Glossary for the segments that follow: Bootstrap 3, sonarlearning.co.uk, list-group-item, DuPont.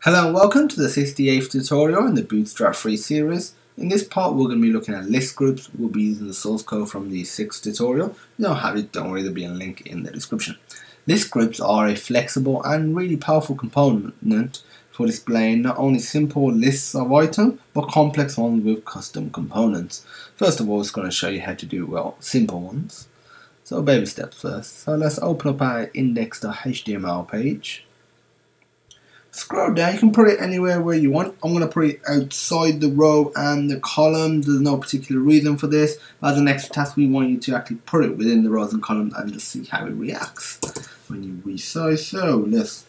Hello and welcome to the 68th tutorial in the Bootstrap 3 series. In this part we're going to be looking at list groups. We'll be using the source code from the 6th tutorial. You know how to, don't worry, there'll be a link in the description. List groups are a flexible and really powerful component for displaying not only simple lists of items but complex ones with custom components. First of all, it's going to show you how to do, well, simple ones. So baby steps first. So let's open up our index.html page. Scroll down, you can put it anywhere where you want. I'm going to put it outside the row and the column. There's no particular reason for this. As an extra task, we want you to actually put it within the rows and columns and just see how it reacts when you resize. So let's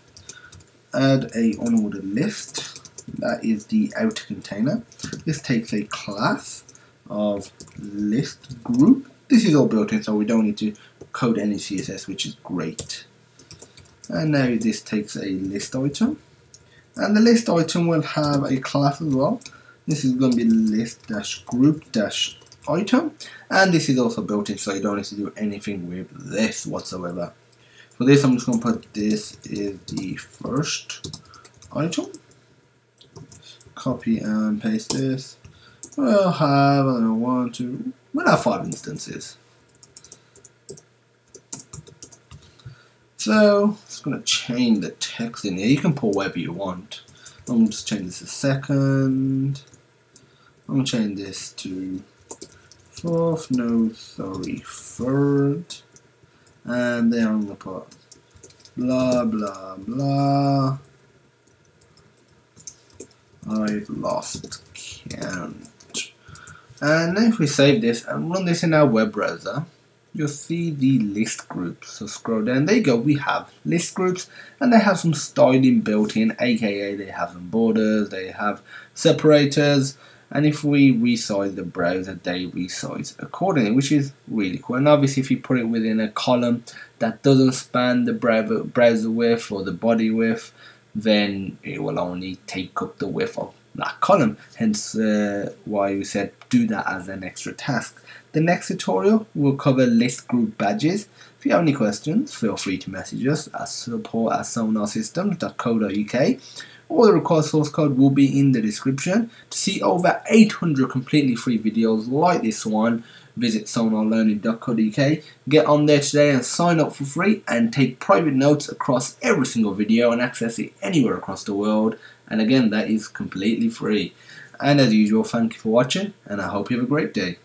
add a unordered list. That is the outer container. This takes a class of list group. This is all built in, so we don't need to code any CSS, which is great. And now this takes a list item. And the list item will have a class as well. This is going to be list-group-item. And this is also built in, so you don't need to do anything with this whatsoever. For this, I'm just going to put this is the first item. Copy and paste this. We'll have, I don't know, we'll have 5 instances. So it's going to change the text in here. You can pull wherever you want. I'm going to just change this to second. I'm going to change this to fourth. No, sorry, third. And then I'm going to put blah blah blah. I've lost count. And then if we save this and run this in our web browser, you'll see the list groups. So scroll down, there you go, we have list groups, and they have some styling built in, aka they have some borders, they have separators, and if we resize the browser, they resize accordingly, which is really cool. And obviously if you put it within a column that doesn't span the browser width or the body width, then it will only take up the width of that column, hence why we said do that as an extra task. The next tutorial will cover list group badges. If you have any questions, feel free to message us at support@sonarsystems.co.uk. All the required source code will be in the description. To see over 800 completely free videos like this one, visit sonarlearning.co.uk. Get on there today and sign up for free and take private notes across every single video and access it anywhere across the world. And again, that is completely free. And as usual, thank you for watching and I hope you have a great day.